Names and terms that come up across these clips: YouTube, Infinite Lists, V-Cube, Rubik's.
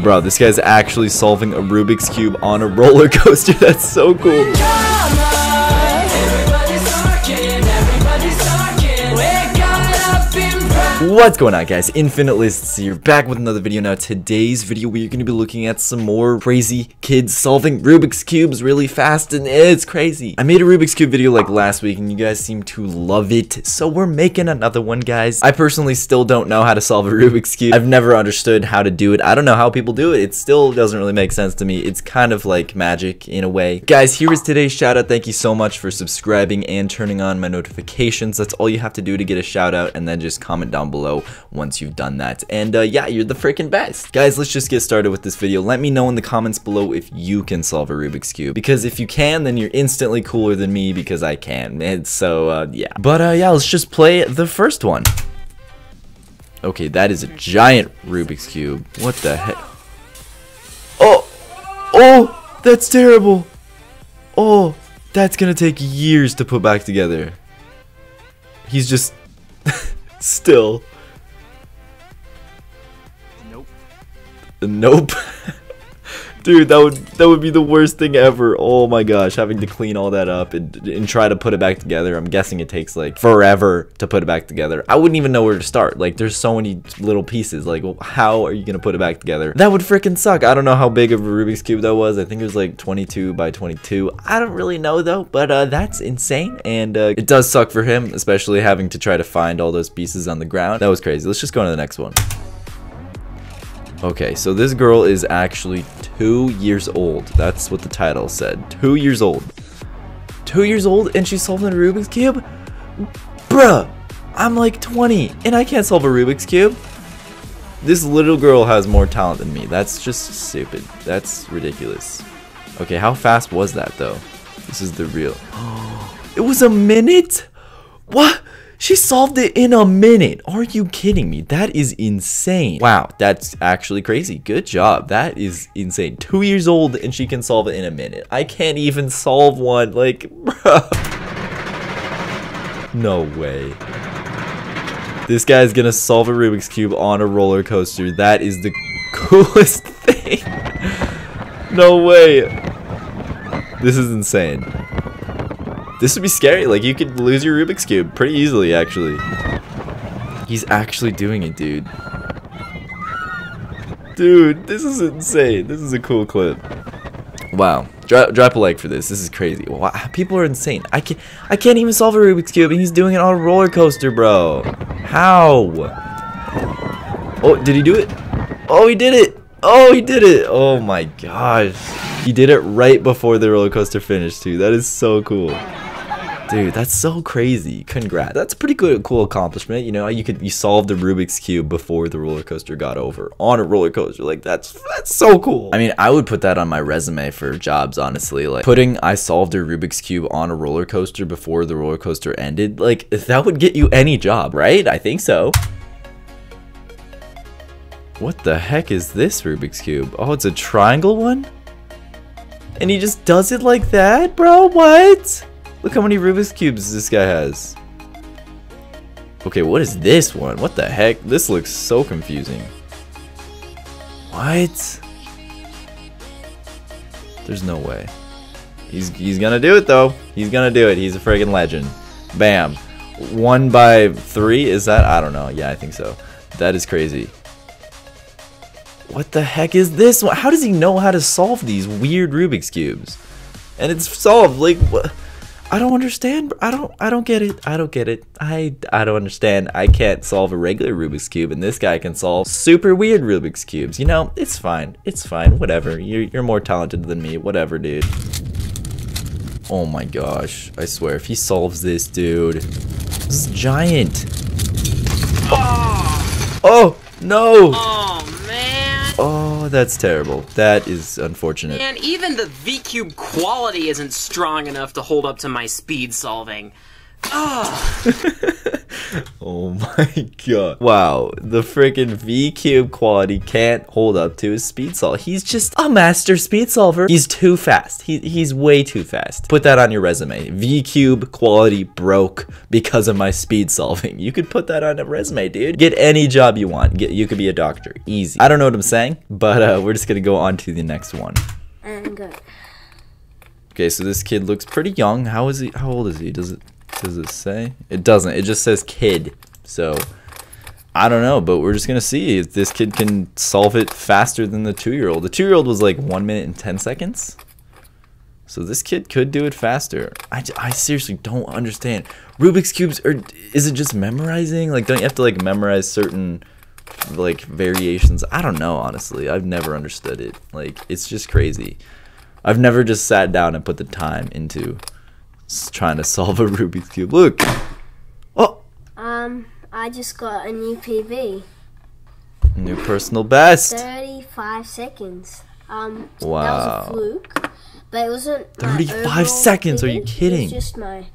Bro, this guy's actually solving a Rubik's Cube on a roller coaster. That's so cool. What's going on, guys? InfiniteLists here, back with another video. Now, today's video, we're going to be looking at some more crazy kids solving Rubik's Cubes really fast, and it's crazy. I made a Rubik's Cube video like last week, and you guys seem to love it, so we're making another one, guys. I personally still don't know how to solve a Rubik's Cube. I've never understood how to do it. I don't know how people do it. It still doesn't really make sense to me. It's kind of like magic in a way. Guys, here is today's shout out. Thank you so much for subscribing and turning on my notifications. That's all you have to do to get a shout out, and then just comment down below once you've done that, and yeah, you're the freaking best, guys. Let's just get started with this video. Let me know in the comments below if you can solve a Rubik's Cube, because if you can, then you're instantly cooler than me, because I can. And so yeah, but yeah, let's just play the first one. Okay, that is a giant Rubik's Cube. What the heck? Oh, that's terrible. Oh, that's gonna take years to put back together. He's just still. Nope. Nope. Dude, that would be the worst thing ever. Oh my gosh, having to clean all that up and try to put it back together. I'm guessing it takes like forever to put it back together. I wouldn't even know where to start. Like, there's so many little pieces. Like, well, how are you gonna put it back together? That would freaking suck. I don't know how big of a Rubik's Cube that was. I think it was like 22 by 22. I don't really know though, but that's insane. And it does suck for him, especially having to try to find all those pieces on the ground. That was crazy. Let's just go on to the next one. Okay, so this girl is actually 2 years old. That's what the title said. 2 years old. 2 years old, and she's solving a Rubik's Cube? Bruh, I'm like 20, and I can't solve a Rubik's Cube? This little girl has more talent than me. That's just stupid. That's ridiculous. Okay, how fast was that, though? This is the real... It was a minute? What? She solved it in a minute. Are you kidding me? That is insane. Wow, that's actually crazy. Good job. That is insane. 2 years old, and she can solve it in a minute. I can't even solve one. Like, bro. No way. This guy's gonna solve a Rubik's Cube on a roller coaster. That is the coolest thing. No way. This is insane. This would be scary. Like, you could lose your Rubik's Cube pretty easily, actually. He's actually doing it, dude. Dude, this is insane. This is a cool clip. Wow. Drop a like for this. This is crazy. Wow. People are insane. I can't even solve a Rubik's Cube, and he's doing it on a roller coaster, bro. How? Oh, did he do it? Oh, he did it. Oh, he did it. Oh, my gosh. He did it right before the roller coaster finished, too. That is so cool. Dude, that's so crazy. Congrats. That's a pretty good, cool accomplishment. You know, you solved the Rubik's Cube before the roller coaster got over on a roller coaster. Like, that's so cool. I mean, I would put that on my resume for jobs, honestly. Like, putting I solved a Rubik's Cube on a roller coaster before the roller coaster ended. Like, that would get you any job, right? I think so. What the heck is this Rubik's Cube? Oh, it's a triangle one? And he just does it like that? Bro, what? Look how many Rubik's Cubes this guy has. Okay, what is this one? What the heck? This looks so confusing. What? There's no way. He's gonna do it, though. He's gonna do it. He's a friggin' legend. Bam. 1 by 3? Is that? I don't know. Yeah, I think so. That is crazy. What the heck is this one? How does he know how to solve these weird Rubik's Cubes? And it's solved. Like, what? I don't understand. I don't get it. I don't get it. I don't understand. I can't solve a regular Rubik's Cube, and this guy can solve super weird Rubik's Cubes. You know, it's fine. It's fine. Whatever. You're more talented than me. Whatever, dude. Oh my gosh. I swear, if he solves this, dude. This is giant. Oh, oh no. Oh. Oh, that's terrible. That is unfortunate. And even the V-Cube quality isn't strong enough to hold up to my speed solving. Oh. Oh my god. Wow, the freaking V-Cube quality can't hold up to his speed solve. He's just a master speed solver. He's too fast. He's way too fast. Put that on your resume. V-Cube quality broke because of my speed solving. You could put that on a resume, dude. Get any job you want. You could be a doctor. Easy. I don't know what I'm saying, but we're just gonna go on to the next one. I'm good. Okay, so this kid looks pretty young. How is he? How old is he? Does it say? It doesn't. It just says kid. So I don't know, but we're just gonna see if this kid can solve it faster than the 2-year-old. The 2-year-old was like 1 minute and 10 seconds. So this kid could do it faster. I seriously don't understand. Rubik's cubes, or is it just memorizing? Like, don't you have to like memorize certain like variations? I don't know, honestly. I've never understood it. Like, it's just crazy. I've never just sat down and put the time into trying to solve a Rubik's Cube. Look! Oh! I just got a new PB. New personal best. 35 seconds. Wow. That was a fluke. But it wasn't 35 seconds, PB. Are you kidding? It was just my,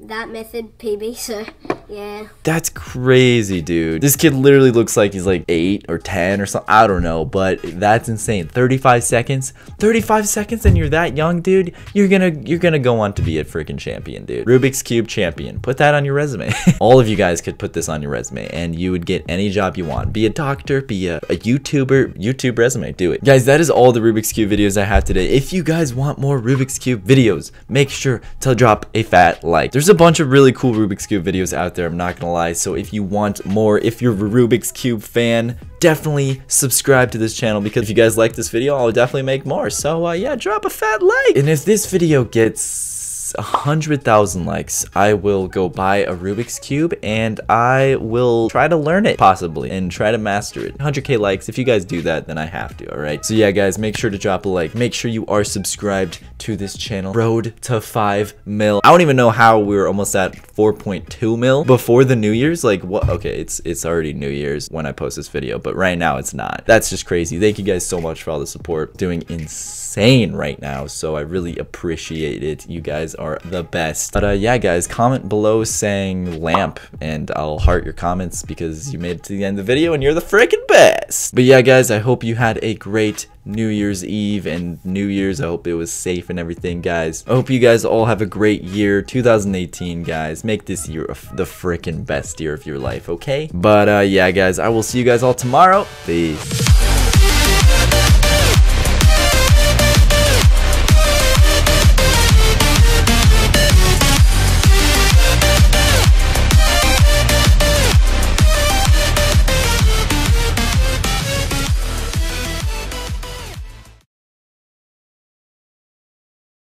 that method PB, so yeah. That's crazy, dude. This kid literally looks like he's like 8 or 10 or something. I don't know, but that's insane. 35 seconds? 35 seconds and you're that young, dude? You're gonna go on to be a freaking champion, dude. Rubik's Cube champion. Put that on your resume. All of you guys could put this on your resume and you would get any job you want. Be a doctor, be a YouTuber, YouTube resume, do it. Guys, that is all the Rubik's Cube videos I have today. If you guys want more Rubik's Cube videos, make sure to drop a fat like. There's a bunch of really cool Rubik's Cube videos out there, I'm not gonna lie, so if you want more, if you're a Rubik's Cube fan, definitely subscribe to this channel, because if you guys like this video, I'll definitely make more. So yeah, drop a fat like, and if this video gets 100,000 likes, I will go buy a Rubik's Cube and I will try to learn it, possibly, and try to master it. 100K likes, if you guys do that, then I have to. All right, so yeah guys, make sure to drop a like, make sure you are subscribed to this channel. Road to 5 mil. I don't even know how we were almost at 4.2 mil before the New Year's. Like, what? Okay, it's already New Year's when I post this video, but right now it's not. That's just crazy. Thank you guys so much for all the support. Doing insane right now, so I really appreciate it. You guys are the best. But yeah guys, comment below saying lamp and I'll heart your comments, because you made it to the end of the video and you're the freaking best. But yeah guys, I hope you had a great New Year's Eve and New Year's. I hope it was safe and everything, guys. I hope you guys all have a great year. 2018, guys. Make this year the freaking best year of your life, okay? But yeah, guys, I will see you guys all tomorrow. Peace.